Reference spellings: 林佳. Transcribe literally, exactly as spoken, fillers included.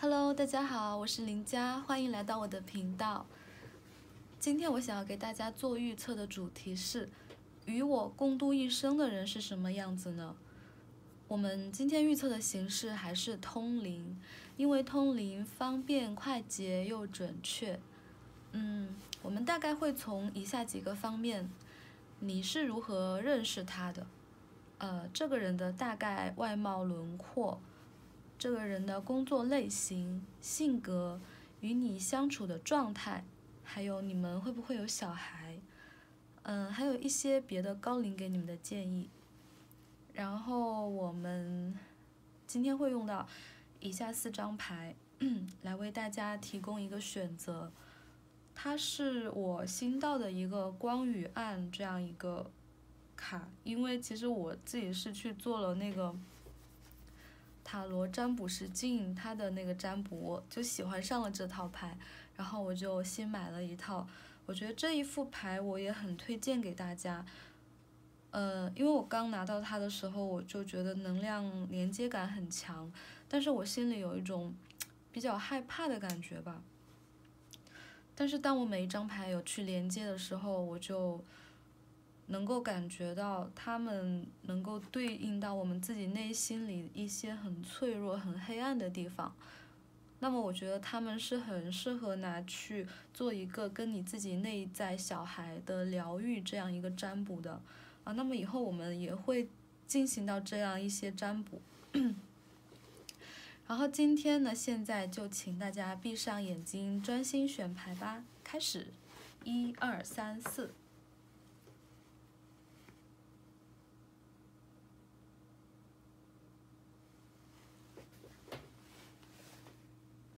Hello， 大家好，我是林佳，欢迎来到我的频道。今天我想要给大家做预测的主题是：与我共度一生的人是什么样子呢？我们今天预测的形式还是通灵，因为通灵方便、快捷又准确。嗯，我们大概会从以下几个方面：你是如何认识他的？呃，这个人的大概外貌轮廓。 这个人的工作类型、性格、与你相处的状态，还有你们会不会有小孩，嗯，还有一些别的高龄给你们的建议。然后我们今天会用到以下四张牌来为大家提供一个选择，它是我新到的一个光与暗这样一个卡，因为其实我自己是去做了那个。 塔罗占卜实境，他的那个占卜我就喜欢上了这套牌，然后我就新买了一套。我觉得这一副牌我也很推荐给大家，呃，因为我刚拿到它的时候，我就觉得能量连接感很强，但是我心里有一种比较害怕的感觉吧。但是当我每一张牌有去连接的时候，我就。 能够感觉到他们能够对应到我们自己内心里一些很脆弱、很黑暗的地方，那么我觉得他们是很适合拿去做一个跟你自己内在小孩的疗愈这样一个占卜的啊。那么以后我们也会进行到这样一些占卜。然后今天呢，现在就请大家闭上眼睛，专心选牌吧。开始，一二三四。